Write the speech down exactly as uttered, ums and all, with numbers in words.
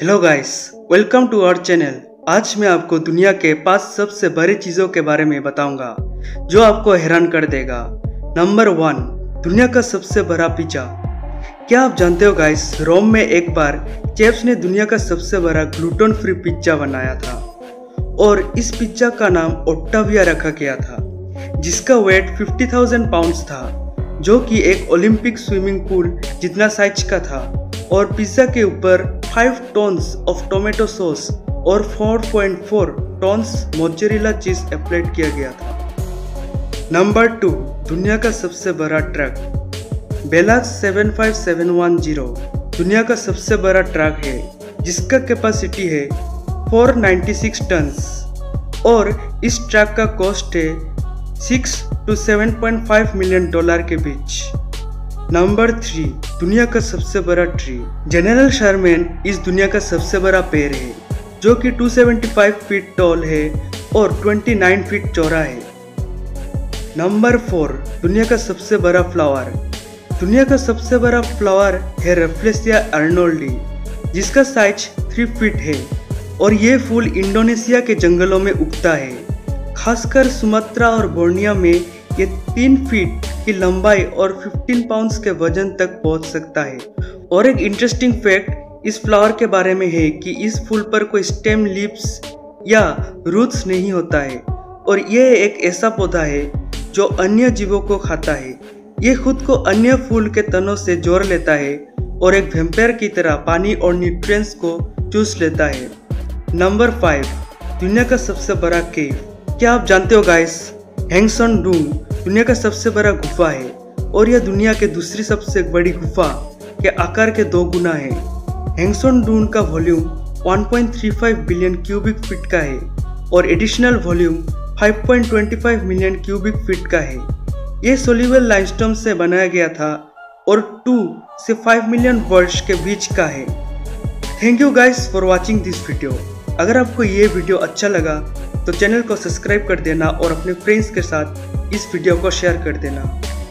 Hello guys, welcome to our channel. आज मैं आपको दुनिया के पांच सबसे बड़े चीज़ों के बारे में बताऊंगा जो आपको हैरान कर देगा। नंबर वन, दुनिया का सबसे बड़ा पिज़्ज़ा। क्या आप जानते हो गाइस, रोम में एक बार शेफ्स ने दुनिया का सबसे बड़ा ग्लूटेन फ्री पिज़्ज़ा बनाया था और इस पिज़्ज़ा का नाम ओक्टाविया रखा गया था, जिसका वेट फिफ्टी थाउजेंड पाउंड्स था, जो कि एक ओलंपिक स्विमिंग पूल जितना साइज का था। और पिज़्ज़ा के ऊपर five tons of tomato sauce और four point four tons mozzarella cheese applied किया गया था। नंबर टू, दुनिया का सबसे बड़ा ट्रक। Belaz seven five seven one zero दुनिया का सबसे बड़ा ट्रक है, जिसका कैपेसिटी है फोर नाइन्टी सिक्स टन्स और इस ट्रक का कॉस्ट है six to seven point five million dollar के बीच। नंबर थ्री, दुनिया का सबसे बड़ा ट्री। जनरल शर्मेन इस दुनिया का सबसे बड़ा पेड़ है, जो कि two seventy five feet tall है और ट्वेंटी नाइन फीट चौड़ा है। नंबर फोर, दुनिया का सबसे बड़ा फ्लावर। दुनिया का सबसे बड़ा फ्लावर है रैफ्लेसिया अर्नोल्डी, जिसका साइज थ्री फीट है और ये फूल इंडोनेशिया के जंगलों में उगता है। खासकर सुमात्रा और बोर्नियो में ये तीन फीट की लंबाई और फिफ्टीन पाउंड्स के वजन तक पहुंच सकता है। और एक इंटरेस्टिंग फैक्ट इस फ्लावर के बारे में है कि इस फूल पर कोई स्टेम, लीव्स या रूट्स नहीं होता है और यह एक ऐसा पौधा है जो अन्य जीवों को खाता है। ये खुद को अन्य फूल के तनों से जोड़ लेता है और एक वैम्पायर की तरह पानी और न्यूट्रिएंट्स को चूस लेता है। नंबर फाइव, दुनिया का सबसे बड़ा केव। क्या आप जानते हो गाइस, हैंग सन डूंग दुनिया का सबसे बड़ा गुफा है और यह दुनिया के दूसरी सबसे बड़ी गुफा के आकार के दो गुना है। हैंग सन डूंग का volume one point three five billion cubic feet का है और additional volume five point two five million cubic feet का है। यह सोल्यूबल लाइमस्टोन से बनाया गया था और टू से फाइव मिलियन वर्ष के बीच का है। Thank you guys for watching this video. अगर आपको ये वीडियो अच्छा लगा तो चैनल को सब्सक्राइब कर देना और अपने फ्रेंड्स के साथ इस वीडियो को शेयर कर देना।